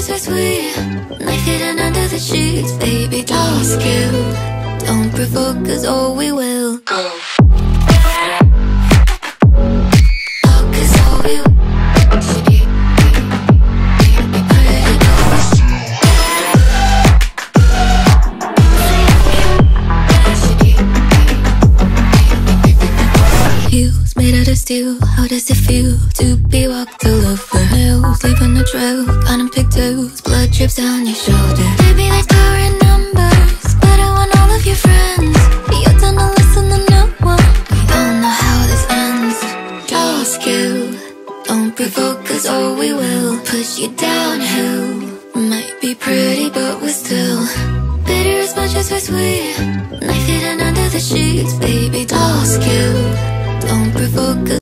touches are sweet, knife hidden under the sheets. Baby, don't skip, don't provoke, cause oh, we will go. Steel. How does it feel to be walked all over? Nails leave on the trail, cotton pigtails, blood drips down your shoulder. Baby, there's power in numbers, but I want all of your friends. You're done to listen to no one. We don't know how this ends. Draw skill, don't provoke, cause oh, we will push you downhill. Might be pretty, but we're still bitter as much as we're sweet. Knife hidden under the sheets, baby, draw skill. Don't provoke.